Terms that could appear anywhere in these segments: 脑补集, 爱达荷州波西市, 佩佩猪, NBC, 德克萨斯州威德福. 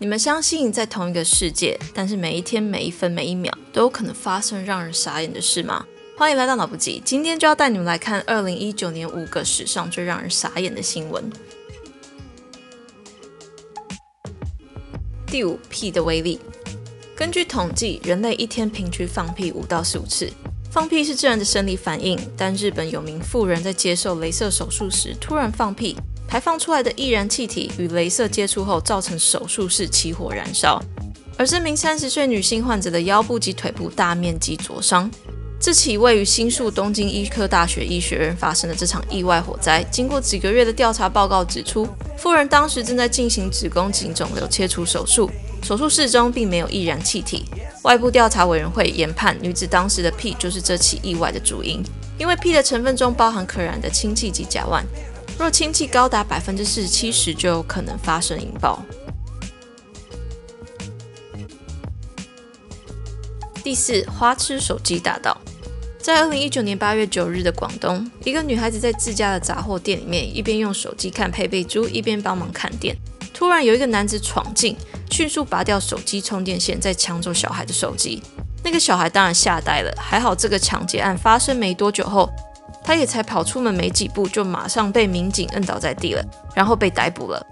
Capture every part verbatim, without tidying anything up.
你们相信在同一个世界，但是每一天、每一分、每一秒都有可能发生让人傻眼的事吗？欢迎来到脑补集，今天就要带你们来看二零一九年五个史上最让人傻眼的新闻。第五，屁的威力。根据统计，人类一天平均放屁五到十五次。放屁是自然的生理反应，但日本有名妇人在接受雷射手术时突然放屁，排放出来的易燃气体与雷射接触后，造成手术室起火燃烧。而这名三十岁女性患者的腰部及腿部大面积灼伤。这起位于新宿东京医科大学医学院发生的这场意外火灾，经过几个月的调查报告指出，妇人当时正在进行子宫颈肿瘤切除手术，手术室中并没有易燃气体。外部调查委员会研判，女子当时的屁就是这起意外的主因，因为屁的成分中包含可燃的氢气及甲烷，若氢气高达 百分之四十到七十 就有可能发生引爆。第四，花痴手机大盗。在二零一九年八月九日的广东，一个女孩子在自家的杂货店里面，一边用手机看佩佩猪，一边帮忙看店。突然有一个男子闯进，迅速拔掉手机充电线，再抢走小孩的手机。那个小孩当然吓呆了，还好这个抢劫案发生没多久后，他也才跑出门没几步，就马上被民警摁倒在地了，然后被逮捕了。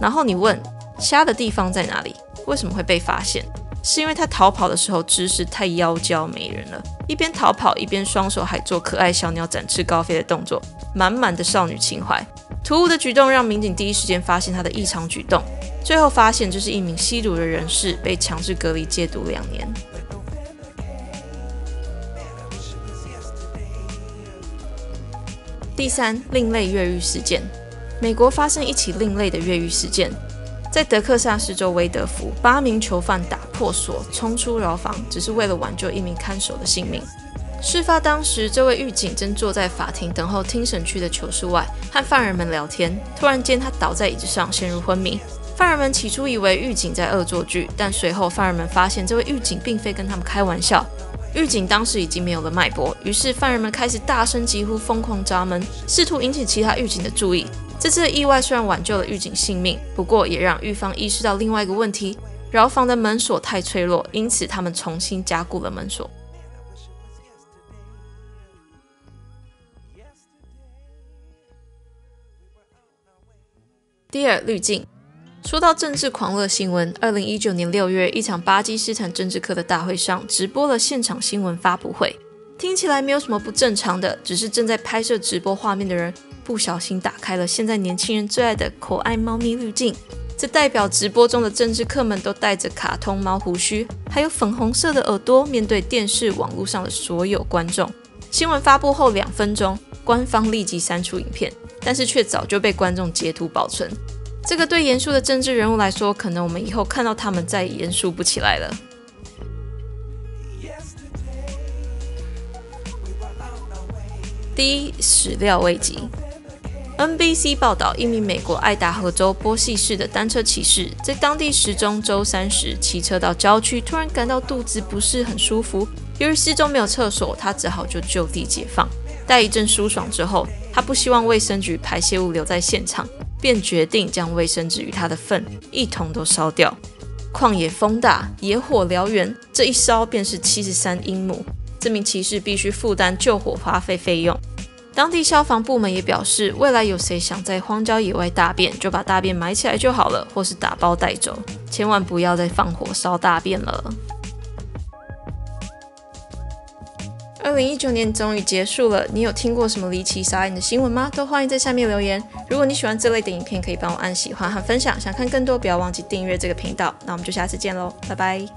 然后你问，瞎的地方在哪里？为什么会被发现？是因为他逃跑的时候姿势太妖娇美人了，一边逃跑一边双手还做可爱小鸟展翅高飞的动作，满满的少女情怀。突兀的举动让民警第一时间发现他的异常举动，最后发现这是一名吸毒的人士，被强制隔离戒毒两年。第三，另类越狱事件。美国发生一起另类的越狱事件。在德克萨斯州威德福，八名囚犯打破锁冲出牢房，只是为了挽救一名看守的性命。事发当时，这位狱警正坐在法庭等候听审区的囚室外，和犯人们聊天。突然间，他倒在椅子上，陷入昏迷。犯人们起初以为狱警在恶作剧，但随后犯人们发现这位狱警并非跟他们开玩笑。狱警当时已经没有了脉搏，于是犯人们开始大声疾呼，疯狂砸门，试图引起其他狱警的注意。这次的意外虽然挽救了狱警性命，不过也让狱方意识到另外一个问题：牢房的门锁太脆弱，因此他们重新加固了门锁。第二，滤镜。说到政治狂热新闻，二零一九年六月，一场巴基斯坦政治课的大会上直播了现场新闻发布会。听起来没有什么不正常的，只是正在拍摄直播画面的人不小心打开了现在年轻人最爱的可爱猫咪滤镜，这代表直播中的政治客们都戴着卡通猫胡须，还有粉红色的耳朵，面对电视、网络上的所有观众。新闻发布后两分钟，官方立即删除影片，但是却早就被观众截图保存。这个对严肃的政治人物来说，可能我们以后看到他们再也严肃不起来了。第一，始料未及。N B C 报道，一名美国爱达荷州波西市的单车骑士，在当地时钟周三时骑车到郊区，突然感到肚子不是很舒服。由于市中没有厕所，他只好就就地解放。待一阵舒爽之后，他不希望卫生局排泄物留在现场，便决定将卫生纸与他的粪一同都烧掉。旷野风大，野火燎原，这一烧便是七十三英亩。这名骑士必须负担救火花费费用。当地消防部门也表示，未来有谁想在荒郊野外大便，就把大便埋起来就好了，或是打包带走，千万不要再放火烧大便了。二零一九年终于结束了，你有听过什么离奇傻眼的新闻吗？都欢迎在下面留言。如果你喜欢这类的影片，可以帮我按喜欢和分享。想看更多，不要忘记订阅这个频道。那我们就下次见喽，拜拜。